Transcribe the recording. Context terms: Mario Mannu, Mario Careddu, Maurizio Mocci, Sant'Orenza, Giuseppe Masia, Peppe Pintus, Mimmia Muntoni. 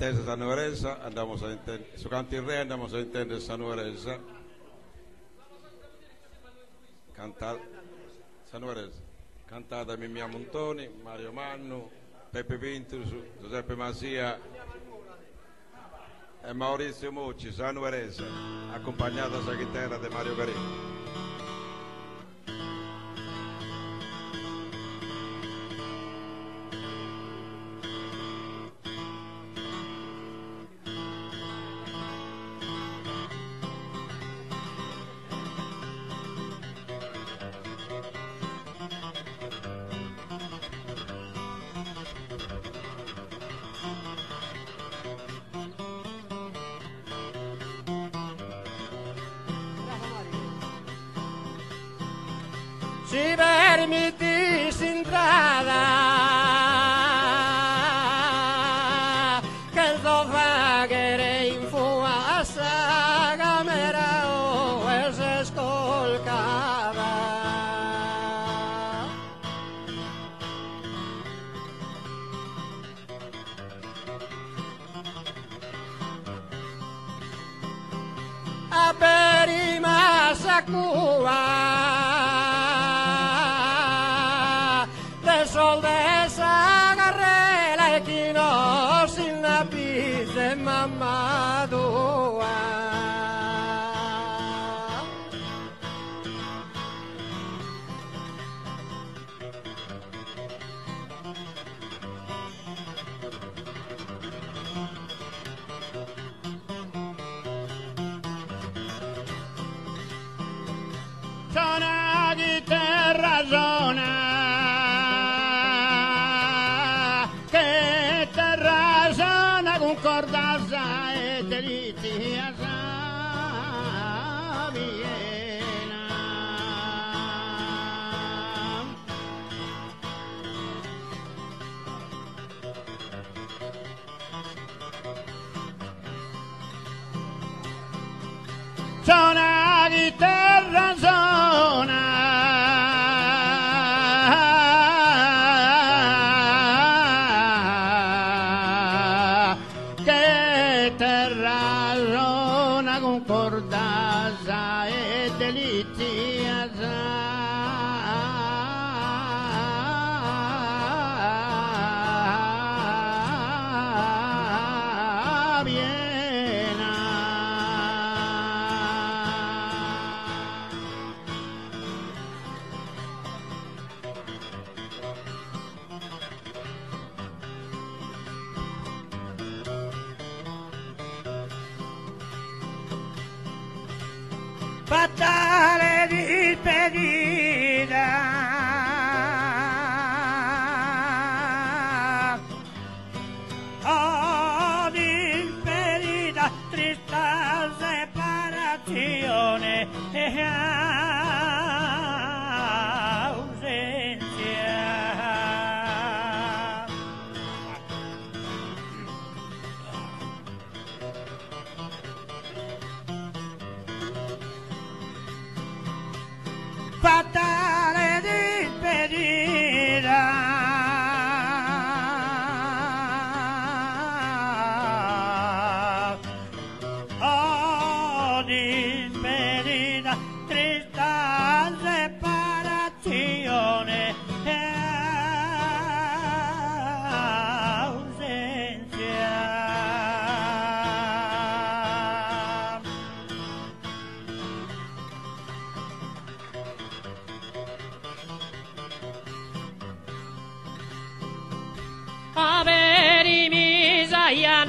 Intesa Sant'Orenza, andiamo a intendere, su Canti Re andiamo a intendere Sant'Orenza. Cantata Mimmia Muntoni, Mario Mannu, Peppe Pintus, Giuseppe Masia e Maurizio Mocci, Sant'Orenza, accompagnata da chitarra di Mario Careddu. Si permitis entrada, que el dovagere in fua sa gamera o es escolcada. A perima sa cuba soldesa garrela e chi no si napise mamma tua. Zona di terra, zona concordanza e delizia saviena. Zona di terra, zona concordanza e delizia saviena. Fatale despedida, oh despedida, trista separazione e ausencia. Fatale despedida, oh despedida, trista separazione e ausencia. Averi Misaia